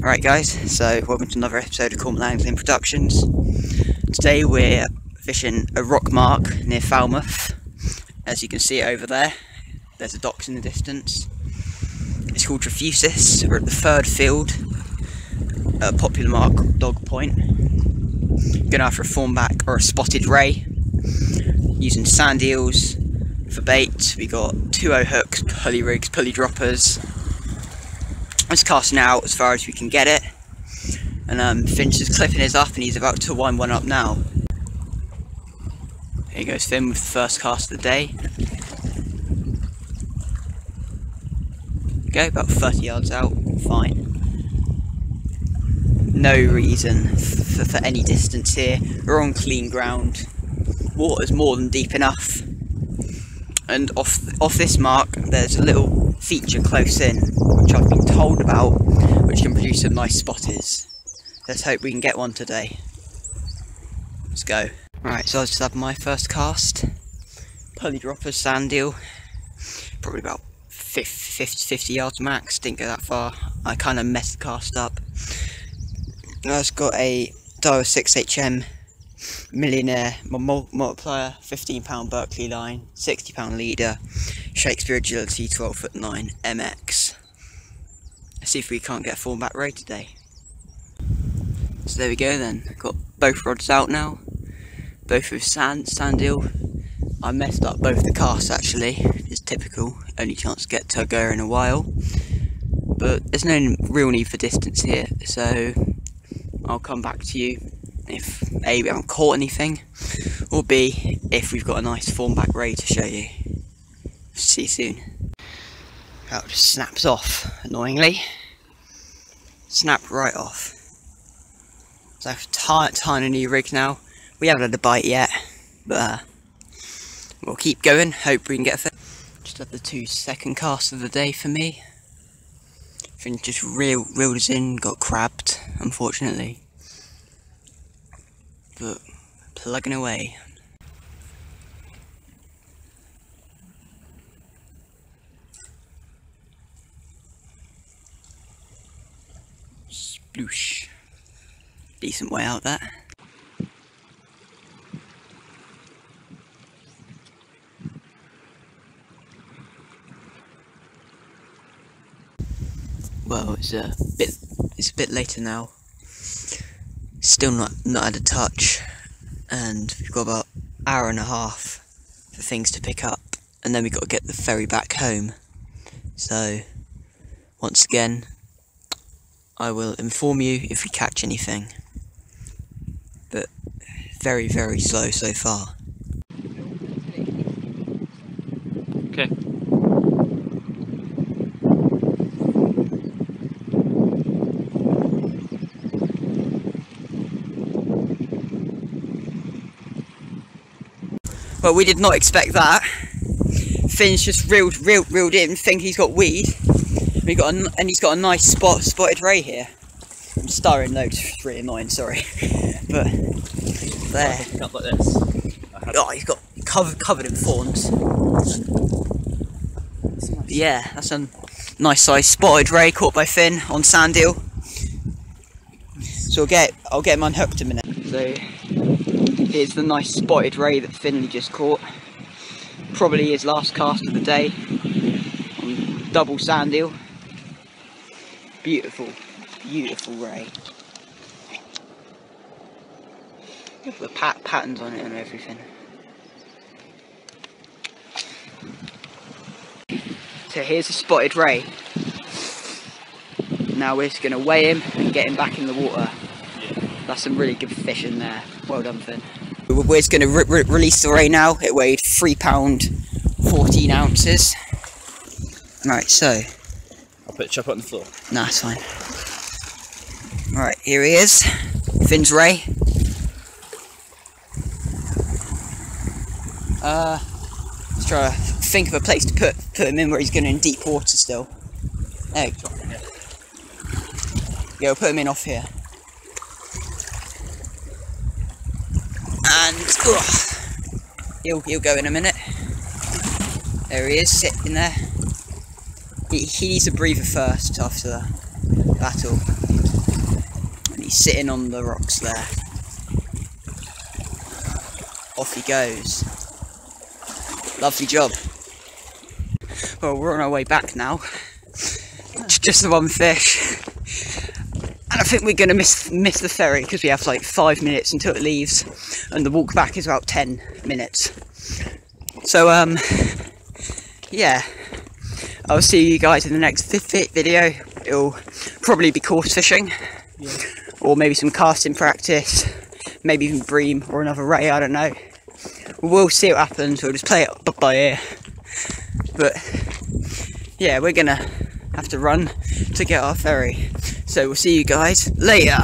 Alright guys, so welcome to another episode of Atlantic Angling Productions. Today we're fishing a rock mark near Falmouth. As you can see over there, there's a docks in the distance. It's called Trefusis. We're at the third field, a popular mark, Dog Point. Going after a Thornback or a Spotted Ray. Using sand eels for bait. We got 2-0 hooks, pulley rigs, pulley droppers. Just casting out as far as we can get it, and Finch is clipping his up and he's about to wind one up now. Here goes Finn with the first cast of the day. Go about 30 yards out, fine. No reason for any distance here. We're on clean ground. Water's more than deep enough, and off this mark there's a little feature close in, which I've been told about, which can produce some nice spotters. Let's hope we can get one today. Let's go. Right, so I just had my first cast. Pulley dropper, sand eel, probably about 50 yards max, didn't go that far. I kind of messed the cast up. I just got a Daiwa 6HM Millionaire multiplier, £15 Berkeley line, £60 leader, Shakespeare agility, 12'9" MX. Let's see if we can't get a Thornback Ray today. So there we go then. Got both rods out now, both with sand eel. I messed up both the casts actually. It's typical. Only chance to get to go in a while. But there's no real need for distance here, so I'll come back to you if A, we haven't caught anything, or B, if we've got a nice Thornback Ray to show you. See you soon. That just snaps off, annoyingly. Snapped right off. So I have a tiny new rig now. We haven't had a bite yet, but we'll keep going, hope we can get a fish. Just had the 2 second casts of the day for me. I think just reeled us in, got crabbed, unfortunately. But plugging away. Sploosh. Decent way out there. Well, it's a bit later now. Still not had a touch, and we've got about an hour and a half for things to pick up, and then we've got to get the ferry back home. So once again, I will inform you if we catch anything, but very, very slow so far. Okay. Well, we did not expect that. Finn's just reeled in, think he's got weed. And he's got a nice spotted ray here. I'm starring though, it's really annoying, sorry. But there. Up like this. Oh, he's got covered in thorns. That's nice. Yeah, that's a nice size spotted ray caught by Finn on sand eel. So I'll get him unhooked in a minute. So here's the nice spotted ray that Finley just caught. Probably his last cast of the day. On double sand eel. Beautiful, beautiful ray. Look at the patterns on it and everything. So here's the spotted ray. Now we're just going to weigh him and get him back in the water. That's some really good fish in there. Well done, Finn. We're just going to release the ray now. It weighed £3.14. Right, so I'll put the chopper on the floor. Nah, it's fine. Right, here he is. Finn's ray. Let's try to think of a place to put him in where he's going in deep water still. There you go. Yeah, we'll put him in off here. And he'll go in a minute. There he is, sitting there. He needs a breather first after that. battle, and he's sitting on the rocks there. Off he goes. Lovely job. Well, we're on our way back now. Just the one fish, and I think we're going to miss the ferry because we have like 5 minutes until it leaves, and the walk back is about 10 minutes. So yeah, I'll see you guys in the next video. It'll probably be course fishing, yeah, or maybe some casting practice, maybe even bream or another ray, I don't know. We'll see what happens, we'll just play it by ear. But yeah, we're gonna have to run to get our ferry. So we'll see you guys later.